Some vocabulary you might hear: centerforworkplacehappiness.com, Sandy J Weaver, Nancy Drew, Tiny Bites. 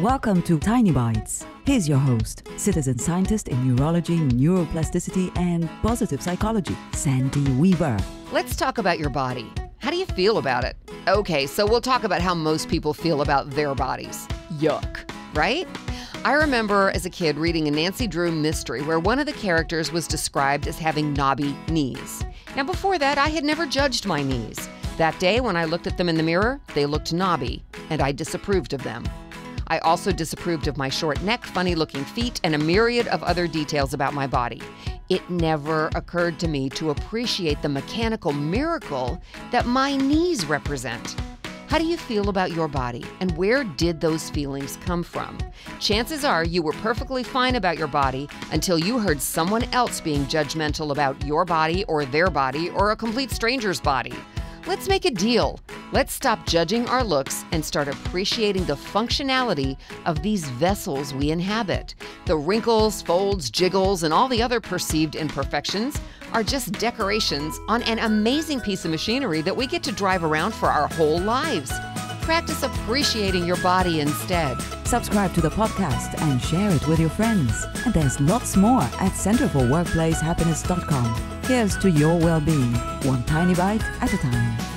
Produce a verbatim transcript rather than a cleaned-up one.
Welcome to Tiny Bites. Here's your host, citizen scientist in neurology, neuroplasticity, and positive psychology, Sandy Weaver. Let's talk about your body. How do you feel about it? Okay, so we'll talk about how most people feel about their bodies. Yuck, right? I remember as a kid reading a Nancy Drew mystery where one of the characters was described as having knobby knees. Now before that, I had never judged my knees. That day when I looked at them in the mirror, they looked knobby, and I disapproved of them. I also disapproved of my short neck, funny-looking feet, and a myriad of other details about my body. It never occurred to me to appreciate the mechanical miracle that my knees represent. How do you feel about your body, and where did those feelings come from? Chances are you were perfectly fine about your body until you heard someone else being judgmental about your body or their body or a complete stranger's body. Let's make a deal. Let's stop judging our looks and start appreciating the functionality of these vessels we inhabit. The wrinkles, folds, jiggles, and all the other perceived imperfections are just decorations on an amazing piece of machinery that we get to drive around for our whole lives. Practice appreciating your body instead. Subscribe to the podcast and share it with your friends. And there's lots more at center for workplace happiness dot com. Here's to your well-being, one tiny bite at a time.